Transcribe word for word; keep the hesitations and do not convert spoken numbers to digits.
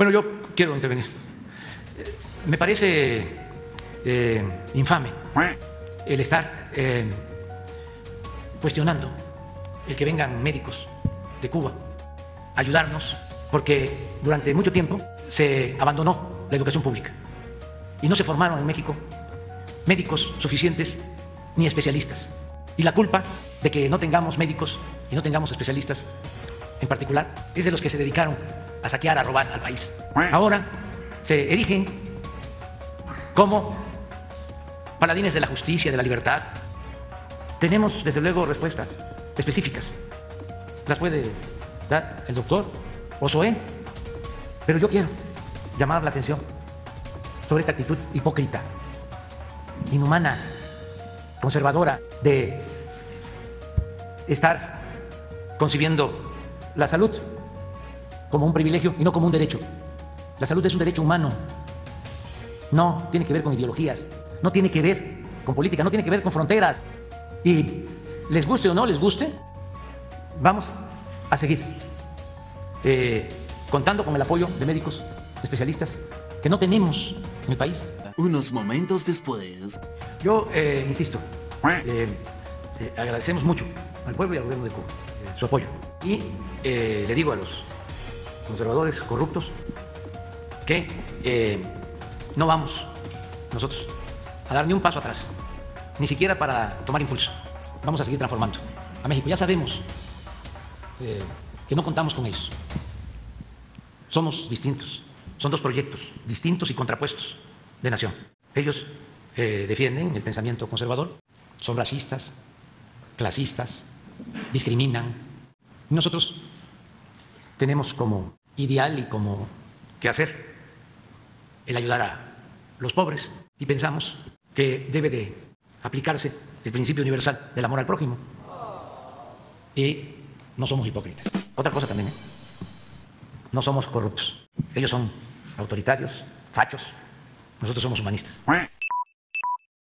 Bueno, yo quiero intervenir. Me parece eh, infame el estar eh, cuestionando el que vengan médicos de Cuba a ayudarnos, porque durante mucho tiempo se abandonó la educación pública y no se formaron en México médicos suficientes ni especialistas. Y la culpa de que no tengamos médicos y no tengamos especialistas en particular es de los que se dedicaron a saquear, a robar al país. Ahora se erigen como paladines de la justicia, de la libertad. Tenemos, desde luego, respuestas específicas. Las puede dar el doctor Osoé, pero yo quiero llamar la atención sobre esta actitud hipócrita, inhumana, conservadora, de estar concibiendo la salud como un privilegio y no como un derecho. La salud es un derecho humano, no tiene que ver con ideologías, no tiene que ver con política, no tiene que ver con fronteras. Y les guste o no les guste, vamos a seguir eh, contando con el apoyo de médicos especialistas que no tenemos en el país. Unos momentos después. Yo eh, insisto, eh, eh, agradecemos mucho al pueblo y al gobierno de Cuba eh, su apoyo. Y eh, le digo a los conservadores corruptos que eh, no vamos nosotros a dar ni un paso atrás, ni siquiera para tomar impulso. Vamos a seguir transformando a México. Ya sabemos eh, que no contamos con ellos. Somos distintos. Son dos proyectos distintos y contrapuestos de nación. Ellos eh, defienden el pensamiento conservador, son racistas, clasistas, discriminan. Nosotros tenemos como ideal y como quehacer el ayudar a los pobres, y pensamos que debe de aplicarse el principio universal del amor al prójimo, y no somos hipócritas. Otra cosa también, ¿eh? No somos corruptos. Ellos son autoritarios, fachos. Nosotros somos humanistas.